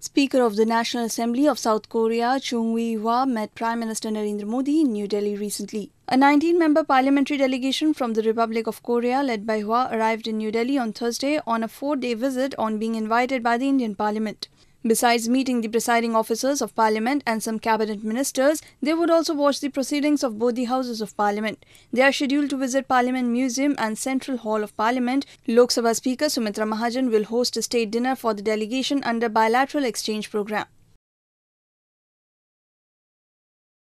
Speaker of the National Assembly of South Korea, Chung Eui Hwa, met Prime Minister Narendra Modi in New Delhi recently. A 19-member parliamentary delegation from the Republic of Korea, led by Hwa, arrived in New Delhi on Thursday on a 4-day visit on being invited by the Indian Parliament. Besides meeting the presiding officers of Parliament and some cabinet ministers, they would also watch the proceedings of both the houses of Parliament. They are scheduled to visit Parliament Museum and Central Hall of Parliament. Lok Sabha Speaker Sumitra Mahajan will host a state dinner for the delegation under bilateral exchange program.